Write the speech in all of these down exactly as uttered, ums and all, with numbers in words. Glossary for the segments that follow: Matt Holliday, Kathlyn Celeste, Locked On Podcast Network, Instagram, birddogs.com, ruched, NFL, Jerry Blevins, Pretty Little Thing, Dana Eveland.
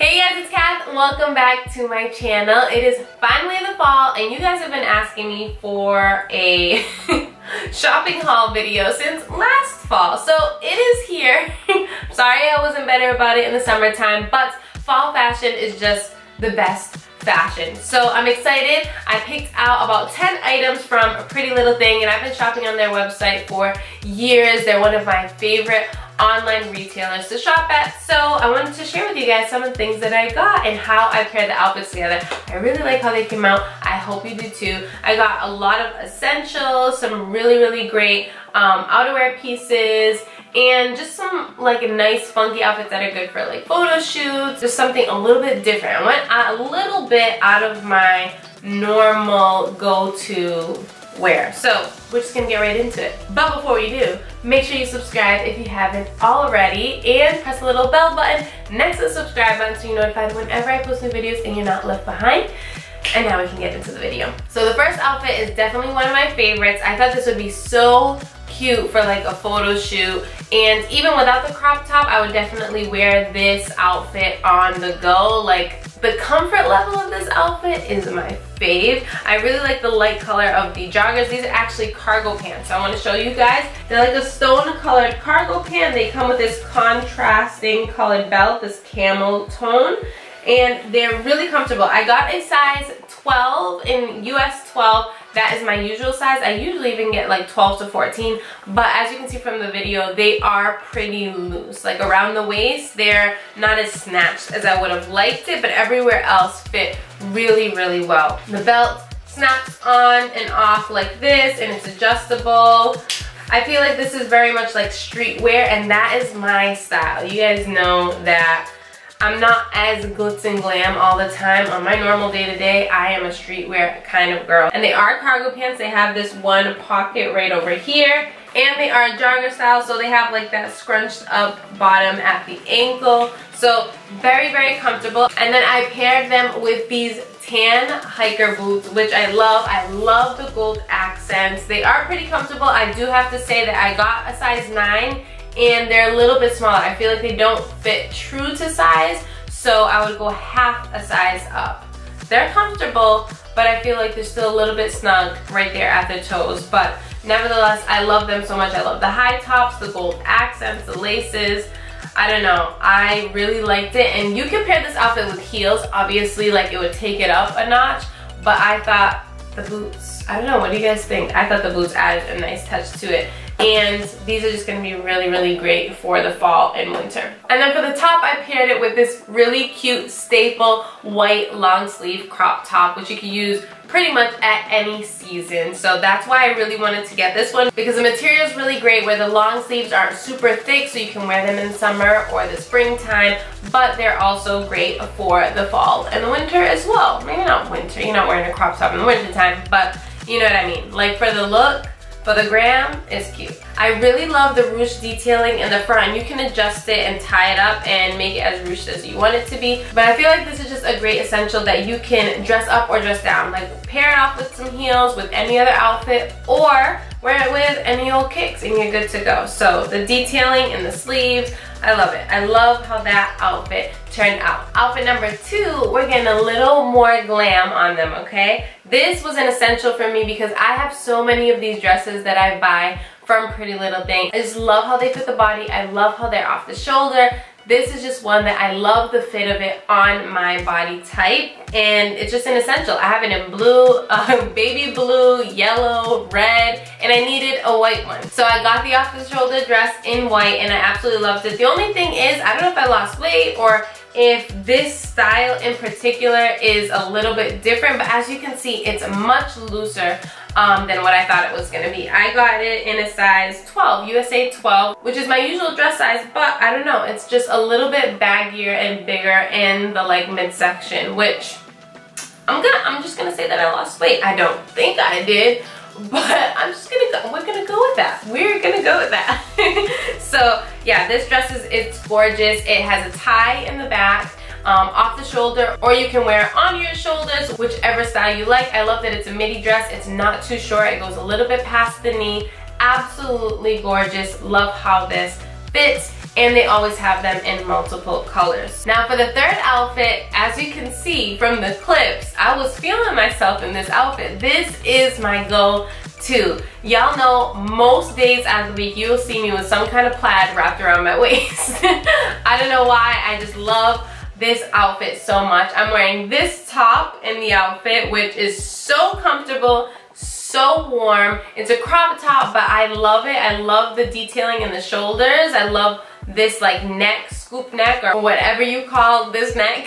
Hey guys, it's Kath. Welcome back to my channel. It is finally the fall and you guys have been asking me for a shopping haul video since last fall. So it is here. Sorry I wasn't better about it in the summertime, but fall fashion is just the best fashion. So I'm excited. I picked out about ten items from Pretty Little Thing and I've been shopping on their website for years. They're one of my favorite online retailers to shop at, so I wanted to share with you guys some of the things that I got and how I paired the outfits together. I really like how they came out. I hope you do too. I got a lot of essentials, some really really great um, outerwear pieces, and just some like nice funky outfits that are good for like photo shoots, just something a little bit different. I went a little bit out of my normal go-to wear. So we're just gonna get right into it. But before we do, make sure you subscribe if you haven't already and press the little bell button next to the subscribe button so you're notified whenever I post new videos and you're not left behind. And now we can get into the video. So the first outfit is definitely one of my favorites. I thought this would be so cute for like a photo shoot, and even without the crop top I would definitely wear this outfit on the go. Like, the comfort level of this outfit is my fave. I really like the light color of the joggers. These are actually cargo pants, so I want to show you guys. They're like a stone colored cargo pant. They come with this contrasting colored belt, this camel tone, and they're really comfortable. I got a size twelve in U S twelve. That is my usual size. I usually even get like twelve to fourteen, but as you can see from the video, they are pretty loose. Like around the waist, they're not as snatched as I would have liked it, but everywhere else fit really, really well. The belt snaps on and off like this, and it's adjustable. I feel like this is very much like streetwear, and that is my style. You guys know that I'm not as glitz and glam all the time. On my normal day-to-day, I am a streetwear kind of girl. And they are cargo pants. They have this one pocket right over here. And they are jogger style, so they have like that scrunched up bottom at the ankle. So very, very comfortable. And then I paired them with these tan hiker boots, which I love. I love the gold accents. They are pretty comfortable. I do have to say that I got a size nine. And they're a little bit smaller. I feel like they don't fit true to size, so I would go half a size up. They're comfortable, but I feel like they're still a little bit snug right there at the toes. But nevertheless, I love them so much. I love the high tops, the gold accents, the laces. I don't know, I really liked it. And you can pair this outfit with heels. Obviously, like, it would take it up a notch, but I thought the boots, I don't know, what do you guys think? I thought the boots added a nice touch to it. And these are just gonna be really, really great for the fall and winter. And then for the top, I paired it with this really cute staple white long sleeve crop top, which you can use pretty much at any season. So that's why I really wanted to get this one, because the material is really great where the long sleeves aren't super thick, so you can wear them in summer or the springtime, but they're also great for the fall and the winter as well. Maybe not winter, you're not wearing a crop top in the winter time, but you know what I mean. Like, for the look, for the gram, it's cute. I really love the ruched detailing in the front. You can adjust it and tie it up and make it as ruched as you want it to be. But I feel like this is just a great essential that you can dress up or dress down. Like, pair it off with some heels, with any other outfit, or wear it with any old kicks and you're good to go. So the detailing and the sleeves, I love it. I love how that outfit turned out. Outfit number two, we're getting a little more glam on them, okay? This was an essential for me because I have so many of these dresses that I buy from Pretty Little Thing. I just love how they fit the body. I love how they're off the shoulder. This is just one that I love the fit of it on my body type, and it's just an essential. I have it in blue, uh, baby blue, yellow, red, and I needed a white one. So I got the off-the-shoulder dress in white, and I absolutely loved it. The only thing is, I don't know if I lost weight or if this style in particular is a little bit different, but as you can see, it's much looser Um, than what I thought it was gonna be. I got it in a size twelve, U S A twelve, which is my usual dress size, but I don't know, it's just a little bit baggier and bigger in the like midsection, which I'm gonna, I'm just gonna say that I lost weight. I don't think I did, but I'm just gonna go, we're gonna go with that. We're gonna go with that. So yeah, this dress is, it's gorgeous. It has a tie in the back, Um, off the shoulder, or you can wear it on your shoulders, whichever style you like. I love that it's a midi dress. It's not too short. It goes a little bit past the knee. Absolutely gorgeous. Love how this fits. and they always have them in multiple colors. Now for the third outfit, as you can see from the clips, I was feeling myself in this outfit. This is my go-to. Y'all know most days out of the week you'll see me with some kind of plaid wrapped around my waist. I don't know why, I just love this outfit so much. I'm wearing this top in the outfit, which is so comfortable, so warm. It's a crop top, but I love it. I love the detailing in the shoulders. I love this like neck, scoop neck, or whatever you call this neck.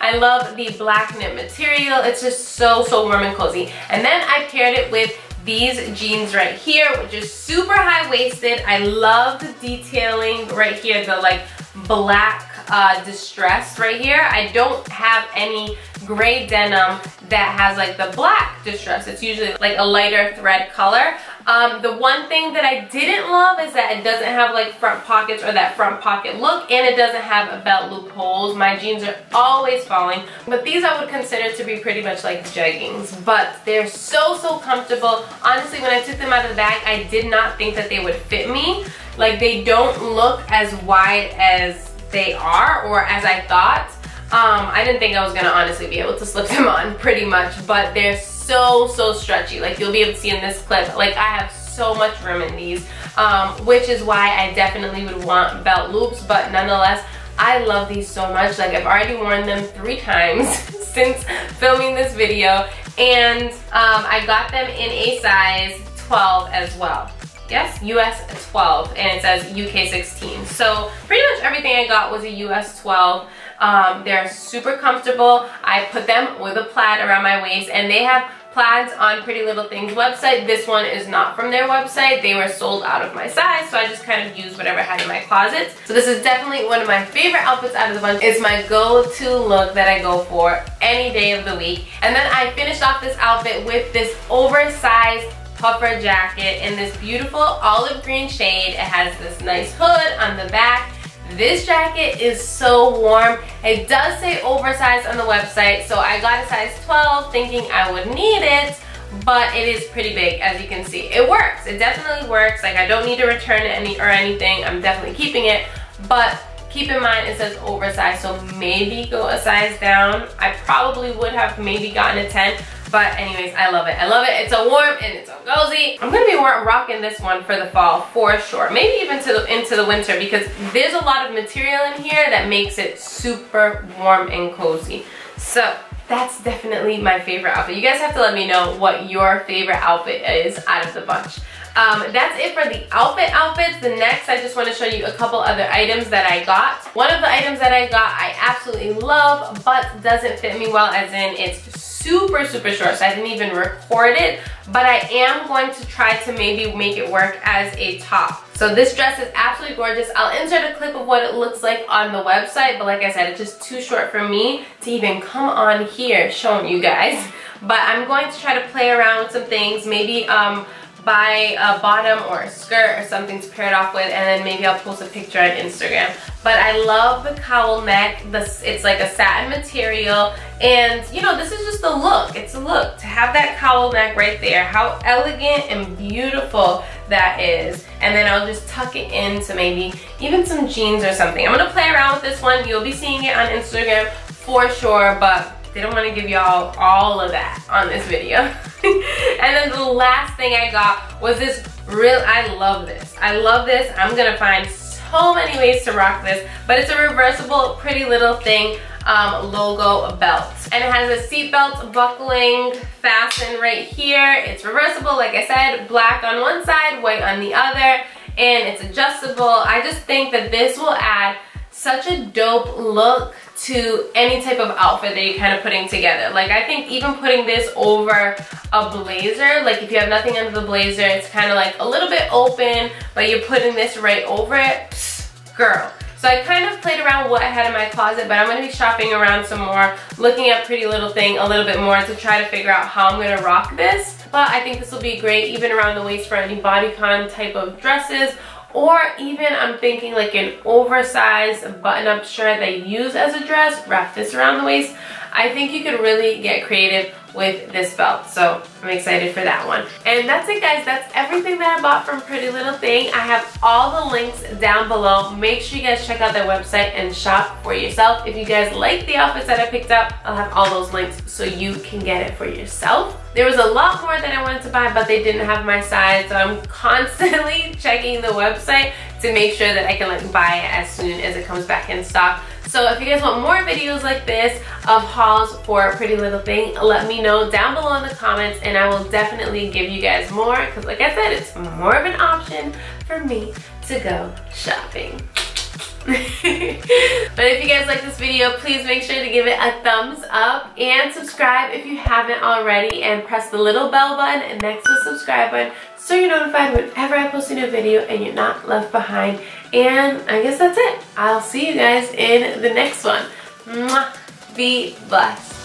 I love the black knit material. It's just so, so warm and cozy. And then I paired it with these jeans right here, which is super high-waisted. I love the detailing right here, the like black uh, distress right here. I don't have any gray denim that has like the black distress. It's usually like a lighter thread color. Um, the one thing that I didn't love is that it doesn't have like front pockets or that front pocket look, and it doesn't have a belt loop holes. My jeans are always falling, but these I would consider to be pretty much like jeggings, but they're so, so comfortable. Honestly, when I took them out of the bag, I did not think that they would fit me. Like, they don't look as wide as they are or as I thought. Um, I didn't think I was gonna honestly be able to slip them on pretty much, but they're so, so stretchy. Like, you'll be able to see in this clip, like I have so much room in these, um, which is why I definitely would want belt loops, but nonetheless, I love these so much. Like, I've already worn them three times since filming this video, and um, I got them in a size twelve as well. Yes, U S twelve, and it says U K sixteen. So pretty much everything I got was a U S twelve. Um, they're super comfortable. I put them with a plaid around my waist, and they have plaids on Pretty Little Thing's website. This one is not from their website. They were sold out of my size, so I just kind of used whatever I had in my closet. So this is definitely one of my favorite outfits out of the bunch. It's my go-to look that I go for any day of the week. And then I finished off this outfit with this oversized puffer jacket in this beautiful olive green shade. It has this nice hood on the back. This jacket is so warm. It does say oversized on the website, so I got a size twelve thinking I would need it, but it is pretty big, as you can see. It works, it definitely works. Like, I don't need to return it any or anything. I'm definitely keeping it, but keep in mind it says oversized, so maybe go a size down. I probably would have maybe gotten a ten. But anyways, I love it. I love it. It's so warm and it's so cozy. I'm gonna be rocking this one for the fall for sure. Maybe even to the, into the winter, because there's a lot of material in here that makes it super warm and cozy. So that's definitely my favorite outfit. You guys have to let me know what your favorite outfit is out of the bunch. Um, that's it for the outfit outfits. The next, I just want to show you a couple other items that I got. One of the items that I got I absolutely love, but doesn't fit me well, as in it's super, super short, so I didn't even record it, but I am going to try to maybe make it work as a top. So this dress is absolutely gorgeous. I'll insert a clip of what it looks like on the website, but like I said, it's just too short for me to even come on here showing you guys. But I'm going to try to play around with some things, maybe um, buy a bottom or a skirt or something to pair it off with, and then maybe I'll post a picture on Instagram. But I love the cowl neck. This, it's like a satin material, and you know, this is just a look. It's a look to have that cowl neck right there. How elegant and beautiful that is. And then I'll just tuck it into maybe even some jeans or something. I'm gonna play around with this one. You'll be seeing it on Instagram for sure, but they don't want to give y'all all of that on this video. And then the last thing I got was this real, I love this. I love this. I'm gonna find so many ways to rock this, but it's a reversible Pretty Little Thing um, logo belt. And it has a seatbelt buckling fasten right here. It's reversible, like I said, black on one side, white on the other, and it's adjustable. I just think that this will add such a dope look to any type of outfit that you're kind of putting together. Like, I think even putting this over a blazer, like if you have nothing under the blazer, it's kind of like a little bit open, but you're putting this right over it, psst, girl. So I kind of played around what I had in my closet, but I'm gonna be shopping around some more, looking at Pretty Little Thing a little bit more to try to figure out how I'm gonna rock this. But I think this will be great even around the waist for any bodycon type of dresses, or even I'm thinking like an oversized button-up shirt that you use as a dress, wrap this around the waist. I think you could really get creative with this belt, so I'm excited for that one. And that's it, guys. That's everything that I bought from Pretty Little Thing. I have all the links down below. Make sure you guys check out their website and shop for yourself. If you guys like the outfits that I picked up, I'll have all those links so you can get it for yourself. There was a lot more that I wanted to buy, but they didn't have my size, so I'm constantly checking the website to make sure that I can like buy it as soon as it comes back in stock. So if you guys want more videos like this of hauls for Pretty Little Thing, let me know down below in the comments and I will definitely give you guys more, because like I said, it's more of an option for me to go shopping. But if you guys like this video, please make sure to give it a thumbs up and subscribe if you haven't already, and press the little bell button next to the subscribe button so you're notified whenever I post a new video and you're not left behind. And I guess that's it. I'll see you guys in the next one. Mwah. Be blessed.